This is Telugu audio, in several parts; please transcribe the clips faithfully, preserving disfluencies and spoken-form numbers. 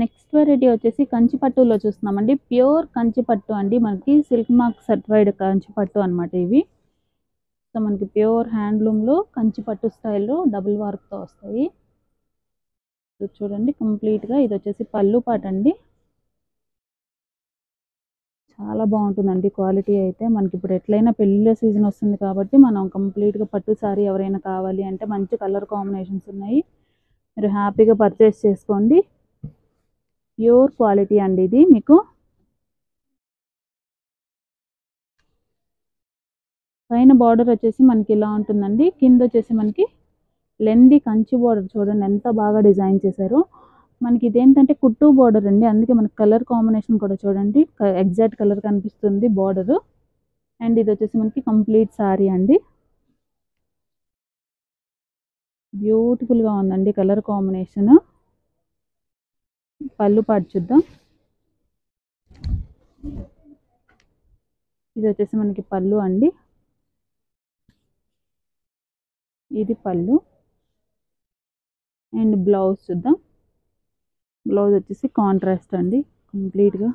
నెక్స్ట్ వెరైటీ వచ్చేసి కంచి పట్టులో చూస్తున్నామండి. ప్యూర్ కంచి పట్టు అండి, మనకి సిల్క్ మార్క్ సర్టిఫైడ్ కంచి పట్టు అన్నమాట ఇవి. సో మనకి ప్యూర్ హ్యాండ్లూమ్లో కంచి పట్టు స్టైల్లో డబుల్ వర్క్తో వస్తాయి. చూడండి కంప్లీట్గా ఇది వచ్చేసి పళ్ళు పాట అండి. చాలా బాగుంటుందండి క్వాలిటీ అయితే. మనకి ఇప్పుడు ఎట్లయినా పెళ్ళిళ్ళ సీజన్ వస్తుంది కాబట్టి మనం కంప్లీట్గా పట్టు సారీ ఎవరైనా కావాలి అంటే మంచి కలర్ కాంబినేషన్స్ ఉన్నాయి, మీరు హ్యాపీగా పర్చేస్ చేసుకోండి. ప్యూర్ క్వాలిటీ అండి ఇది. మీకు పైన బార్డర్ వచ్చేసి మనకి ఇలా ఉంటుందండి, కింద వచ్చేసి మనకి లెంది కంచి బార్డర్. చూడండి ఎంత బాగా డిజైన్ చేశారు. మనకి ఇదేంటంటే కుట్టు బార్డర్ అండి, అందుకే మనకి కలర్ కాంబినేషన్ కూడా చూడండి ఎగ్జాక్ట్ కలర్ కనిపిస్తుంది బార్డరు. అండ్ ఇది వచ్చేసి మనకి కంప్లీట్ సారీ అండి. బ్యూటిఫుల్గా ఉందండి కలర్ కాంబినేషన్. పళ్ళు పాటు చూద్దాం. ఇది వచ్చేసి మనకి పళ్ళు అండి, ఇది పళ్ళు. అండ్ బ్లౌజ్ చూద్దాం. బ్లౌజ్ వచ్చేసి కాంట్రాస్ట్ అండి, కంప్లీట్గా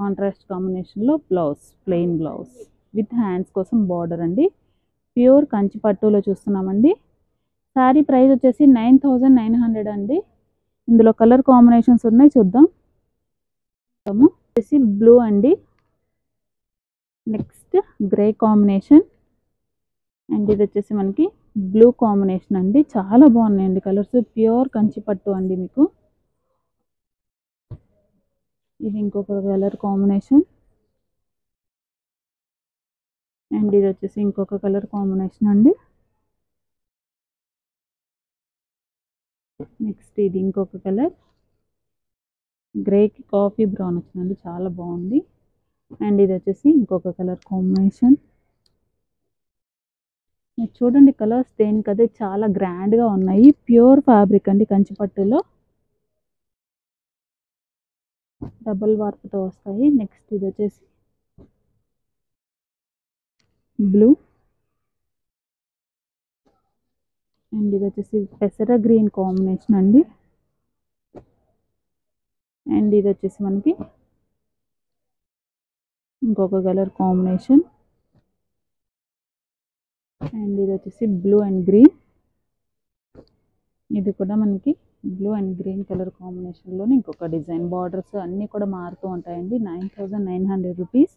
కాంట్రాస్ట్ కాంబినేషన్లో blouse, plain blouse with hands కోసం బార్డర్ అండి. ప్యూర్ కంచి పట్టులో చూస్తున్నామండి. శారీ ప్రైస్ వచ్చేసి నైన్ థౌజండ్ నైన్ హండ్రెడ్ అండి. ఇందులో కలర్ కాంబినేషన్స్ ఉన్నాయి చూద్దాం. వచ్చేసి బ్లూ అండి, నెక్స్ట్ గ్రే కాంబినేషన్, అండ్ ఇది వచ్చేసి మనకి బ్లూ కాంబినేషన్ అండి. చాలా బాగున్నాయండి కలర్స్, ప్యూర్ కంచి పట్టు అండి. మీకు ఇది ఇంకొక కలర్ కాంబినేషన్, అండ్ ఇది వచ్చేసి ఇంకొక కలర్ కాంబినేషన్ అండి. నెక్స్ట్ ఇది ఇంకొక కలర్, గ్రేకి కాఫీ బ్రౌన్ వచ్చిందండి, చాలా బాగుంది. అండ్ ఇది వచ్చేసి ఇంకొక కలర్ కాంబినేషన్. మీరు చూడండి కలర్స్ దేనికదే చాలా గ్రాండ్గా ఉన్నాయి. ప్యూర్ ఫ్యాబ్రిక్ అండి కంచిపట్టులో, డబల్ వార్పుతో వస్తాయి. నెక్స్ట్ ఇది వచ్చేసి బ్లూ, అండ్ ఇది వచ్చేసి పెసర గ్రీన్ కాంబినేషన్ అండి. అండ్ ఇది వచ్చేసి మనకి ఇంకొక కలర్ కాంబినేషన్, అండ్ ఇది వచ్చేసి బ్లూ అండ్ గ్రీన్. ఇది కూడా మనకి బ్లూ అండ్ గ్రీన్ కలర్ కాంబినేషన్లోనే ఇంకొక డిజైన్. బార్డర్స్ అన్నీ కూడా మారుతూ ఉంటాయండి. Nine thousand nine hundred rupees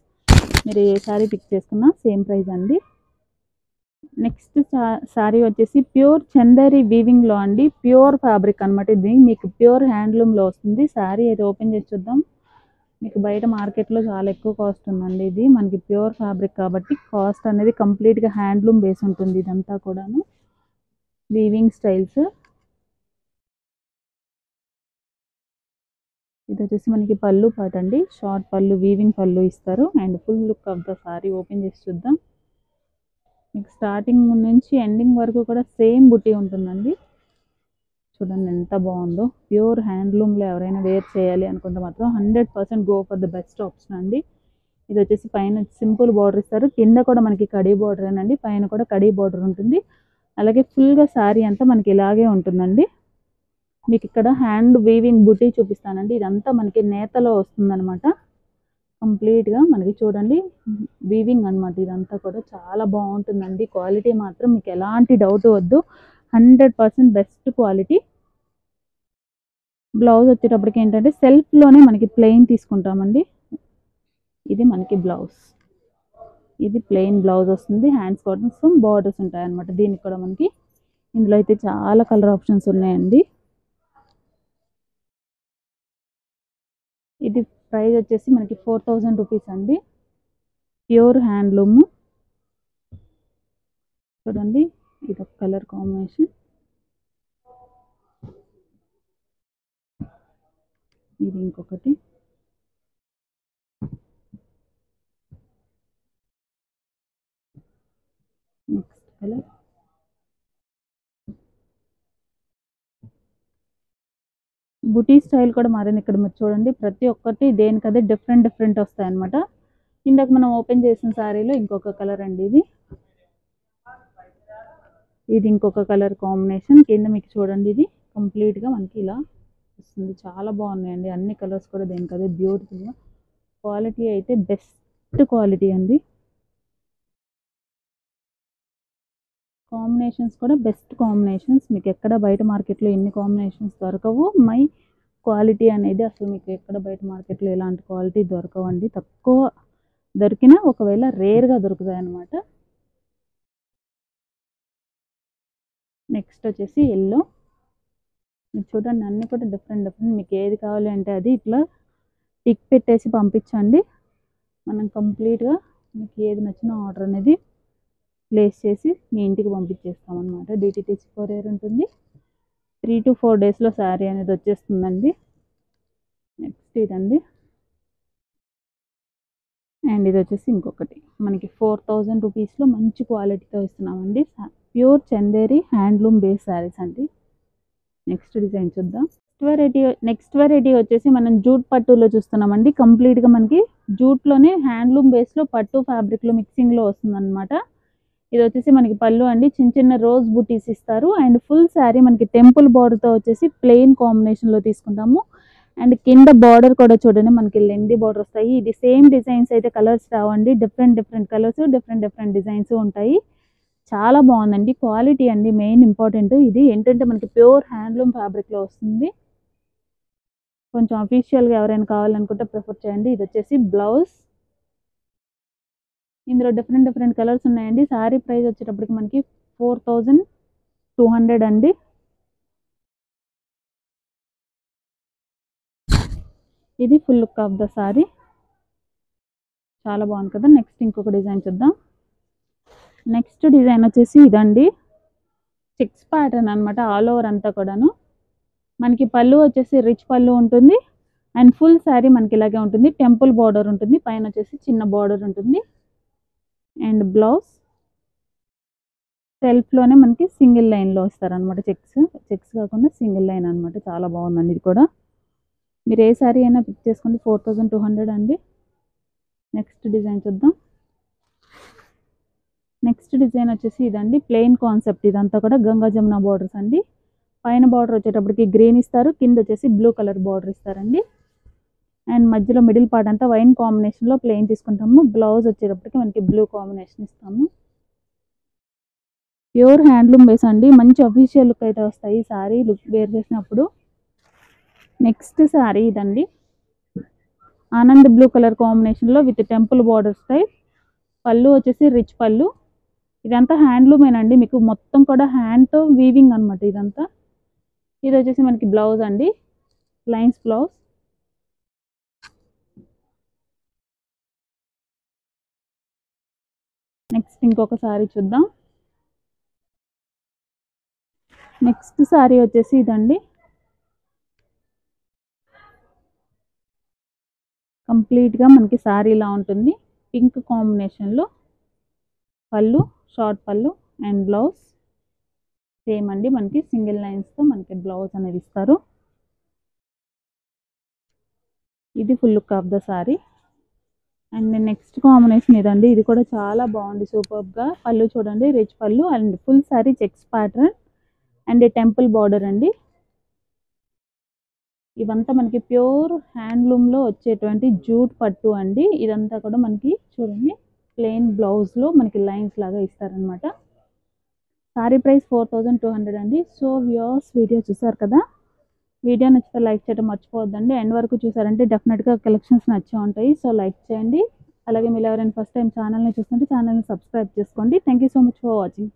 మీరు ఏ శారీ పిక్ చేసుకున్నా సేమ్ ప్రైస్ అండి. నెక్స్ట్ శారీ వచ్చేసి ప్యూర్ చందేరి వీవింగ్లో అండి, ప్యూర్ ఫ్యాబ్రిక్ అనమాట ఇది. మీకు ప్యూర్ హ్యాండ్లూమ్లో వస్తుంది. శారీ అయితే ఓపెన్ చేసి చూద్దాం. మీకు బయట మార్కెట్లో చాలా ఎక్కువ కాస్ట్ ఉందండి, ఇది మనకి ప్యూర్ ఫ్యాబ్రిక్ కాబట్టి కాస్ట్ అనేది కంప్లీట్గా హ్యాండ్లూమ్ బేస్ ఉంటుంది ఇదంతా కూడాను. వీవింగ్ స్టైల్స్ ఇది వచ్చేసి మనకి పళ్ళు పాట అండి. షార్ట్ పళ్ళు, వీవింగ్ పళ్ళు ఇస్తారు. And full look of the sari open చేసి చూద్దాం. మీకు స్టార్టింగ్ నుంచి ఎండింగ్ వరకు కూడా సేమ్ బుట్టి ఉంటుందండి. చూడండి ఎంత బాగుందో. ప్యూర్ హ్యాండ్లూమ్లో ఎవరైనా వేర్ చేయాలి అనుకుంటే మాత్రం hundred percent go for the best option అండి. ఇది వచ్చేసి పైన సింపుల్ బార్డర్ ఇస్తారు, కింద కూడా మనకి కడీ బార్డర్ అండి, పైన కూడా కడీ బార్డర్ ఉంటుంది. అలాగే ఫుల్గా శారీ అంతా మనకి ఇలాగే ఉంటుందండి. మీకు ఇక్కడ హ్యాండ్ వీవింగ్ బుట్టి చూపిస్తానండి. ఇదంతా మనకి నేతలో వస్తుందన్నమాట కంప్లీట్గా. మనకి చూడండి వీవింగ్ అనమాట ఇదంతా కూడా. చాలా బాగుంటుందండి క్వాలిటీ మాత్రం, మీకు ఎలాంటి డౌట్ వద్దు, hundred percent best quality. Blouse వచ్చేటప్పటికి ఏంటంటే సెల్ఫ్లోనే మనకి ప్లెయిన్ తీసుకుంటామండి. ఇది మనకి బ్లౌజ్, ఇది ప్లెయిన్ బ్లౌజ్ వస్తుంది. హ్యాండ్స్ కాటన్స్ బార్డర్స్ ఉంటాయన్నమాట దీనికి కూడా. మనకి ఇందులో అయితే చాలా కలర్ ఆప్షన్స్ ఉన్నాయండి. ఇది ప్రైస్ వచ్చేసి మనకి ఫోర్ థౌజండ్ రూపీస్ అండి. ప్యూర్ హ్యాండ్లూమ్ చూడండి. ఇది ఒక కలర్ కాంబినేషన్, ఇది ఇంకొకటి. నెక్స్ట్ కలర్ బుటీ స్టైల్ కూడా మారింది ఇక్కడ. మీరు చూడండి ప్రతి ఒక్కటి దేనికదే డిఫరెంట్ డిఫరెంట్ వస్తాయి అన్నమాట. ఇందాక మనం ఓపెన్ చేసిన శారీలో ఇంకొక కలర్ అండి ఇది. ఇది ఇంకొక కలర్ కాంబినేషన్. కింద మీకు చూడండి ఇది కంప్లీట్గా మనకి ఇలా అనిపిస్తుంది. చాలా బాగున్నాయండి అన్ని కలర్స్ కూడా, దేనికి అదే బ్యూటిఫుల్గా. క్వాలిటీ అయితే బెస్ట్ క్వాలిటీ అండి, కాంబినేషన్స్ కూడా బెస్ట్ కాంబినేషన్స్. మీకు ఎక్కడ బయట మార్కెట్లో ఎన్ని కాంబినేషన్స్ దొరకవు, మై క్వాలిటీ అనేది అసలు మీకు ఎక్కడ బయట మార్కెట్లో ఇలాంటి క్వాలిటీ దొరకవండి. తక్కువ దొరికినా ఒకవేళ రేర్గా దొరుకుతాయి అన్నమాట. నెక్స్ట్ వచ్చేసి ఎల్లో. మీరు చూడండి అన్నీ కూడా డిఫరెంట్ డిఫరెంట్, మీకు ఏది కావాలి అంటే అది ఇట్లా టిక్ పెట్టేసి పంపించండి, మనం కంప్లీట్గా మీకు ఏది నచ్చిన ఆర్డర్ అనేది ప్లేస్ చేసి మీ ఇంటికి పంపించేస్తాం అనమాట. డిటీటీసీ కొరియర్ ఉంటుంది, త్రీ టు ఫోర్ డేస్లో శారీ అనేది వచ్చేస్తుందండి. నెక్స్ట్ ఇదండి, అండ్ ఇది వచ్చేసి ఇంకొకటి మనకి ఫోర్ థౌజండ్ రూపీస్లో మంచి క్వాలిటీతో ఇస్తున్నామండి. Pure Chanderi handloom base saris అండి. నెక్స్ట్ డిజైన్ చూద్దాం. నెక్స్ట్ వెరైటీ నెక్స్ట్ వెరైటీ వచ్చేసి మనం జూట్ పట్టులో చూస్తున్నామండి. కంప్లీట్గా మనకి జూట్లోనే హ్యాండ్లూమ్ బేస్లో పట్టు ఫ్యాబ్రిక్లో మిక్సింగ్లో వస్తుందన్నమాట. ఇది వచ్చేసి మనకి పళ్ళు అండి, చిన్న చిన్న రోజ్ బుటీస్ ఇస్తారు. అండ్ ఫుల్ శారీ మనకి టెంపుల్ బార్డర్తో వచ్చేసి ప్లెయిన్ కాంబినేషన్లో తీసుకుంటాము. అండ్ కింద బార్డర్ కూడా చూడండి మనకి లెంగ్తీ బార్డర్ వస్తాయి. ఇది సేమ్ డిజైన్స్ అయితే కలర్స్ రావండి, different different colours different different designs ఉంటాయి. చాలా బాగుందండి, క్వాలిటీ అండి మెయిన్ ఇంపార్టెంట్. ఇది ఏంటంటే మనకి ప్యూర్ హ్యాండ్లూమ్ ఫ్యాబ్రిక్లో వస్తుంది. కొంచెం అఫీషియల్గా ఎవరైనా కావాలనుకుంటే ప్రిఫర్ చేయండి. ఇది వచ్చేసి బ్లౌజ్, ఇందులో డిఫరెంట్ డిఫరెంట్ కలర్స్ ఉన్నాయండి. శారీ ప్రైస్ వచ్చేటప్పటికి మనకి ఫోర్ థౌజండ్ టూ హండ్రెడ్ అండి. ఇది full look of the sari, చాలా బాగుంది కదా. నెక్స్ట్ ఇంకొక డిజైన్ చూద్దాం. నెక్స్ట్ డిజైన్ వచ్చేసి ఇదండి, చెక్స్ ప్యాటర్న్ అనమాట ఆల్ ఓవర్ అంతా కూడాను. మనకి పళ్ళు వచ్చేసి రిచ్ పళ్ళు ఉంటుంది. అండ్ ఫుల్ శారీ మనకి ఇలాగే ఉంటుంది, టెంపుల్ బార్డర్ ఉంటుంది, పైన వచ్చేసి చిన్న బార్డర్ ఉంటుంది. అండ్ బ్లౌజ్ సెల్ఫ్లోనే మనకి సింగిల్ లైన్లో ఇస్తారనమాట. చెక్స్ చెక్స్ కాకుండా సింగిల్ లైన్ అనమాట. చాలా బాగుందండి ఇది కూడా. మీరు ఏ శారీ అయినా పిక్ చేసుకోండి, ఫోర్ థౌజండ్ టూ హండ్రెడ్ అండి. నెక్స్ట్ డిజైన్ చూద్దాం. నెక్స్ట్ డిజైన్ వచ్చేసి ఇదండి, ప్లెయిన్ కాన్సెప్ట్ ఇదంతా కూడా గంగా జమున బార్డర్స్ అండి. పైన బార్డర్ వచ్చేటప్పటికి గ్రీన్ ఇస్తారు, కింద వచ్చేసి బ్లూ కలర్ బార్డర్ ఇస్తారండి. అండ్ మధ్యలో మిడిల్ పార్ట్ అంతా వైన్ కాంబినేషన్లో ప్లెయిన్ తీసుకుంటాము. బ్లౌజ్ వచ్చేటప్పటికి మనకి బ్లూ కాంబినేషన్ ఇస్తాము. ప్యూర్ హ్యాండ్లూమ్ బేస్ అండి, మంచి అఫీషియల్ లుక్ అయితే వస్తాయి సారీ లుక్ వేర్ చేసినప్పుడు. నెక్స్ట్ సారీ ఇదండి, ఆనంద్ బ్లూ కలర్ కాంబినేషన్లో విత్ టెంపుల్ బార్డర్స్ టైప్. పళ్ళు వచ్చేసి రిచ్ పళ్ళు. ఇదంతా హ్యాండ్లూమేనండి, మీకు మొత్తం కూడా హ్యాండ్తో వీవింగ్ అనమాట ఇదంతా. ఇది వచ్చేసి మనకి బ్లౌజ్ అండి, లైన్స్ బ్లౌజ్. నెక్స్ట్ ఇంకొక సారీ చూద్దాం. నెక్స్ట్ సారీ వచ్చేసి ఇదండి, కంప్లీట్గా మనకి సారీ ఇలా ఉంటుంది. పింక్ కాంబినేషన్లో పళ్ళు, షార్ట్ పళ్ళు. అండ్ బ్లౌజ్ సేమ్ అండి, మనకి సింగిల్ లైన్స్తో మనకి బ్లౌజ్ అనేది ఇస్తారు. ఇది full look of the sari. And next combination ఇదండి, ఇది కూడా చాలా బాగుంది సూపర్గా. పళ్ళు చూడండి రిచ్ పళ్ళు. And full sari checks pattern and temple border అండి. ఇవంతా మనకి ప్యూర్ హ్యాండ్లూమ్లో వచ్చేటువంటి జూట్ పట్టు అండి. ఇదంతా కూడా మనకి చూడండి ప్లెయిన్ బ్లౌజ్లో మనకి లైన్స్ లాగా ఇస్తారనమాట. Sari price four thousand two hundred అండి. సో వ్యూవర్స్ వీడియో చూసారు కదా, వీడియో నచ్చితే లైక్ చేయడం మర్చిపోవద్దండి. ఎండ్ వరకు చూసారంటే డెఫినెట్గా కలెక్షన్స్ నచ్చే ఉంటాయి, సో లైక్ చేయండి. అలాగే మీరు ఎవరైనా ఫస్ట్ టైం ఛానల్ని చూస్తుంటే ఛానల్ని సబ్స్క్రైబ్ చేసుకోండి. Thank you so much for watching.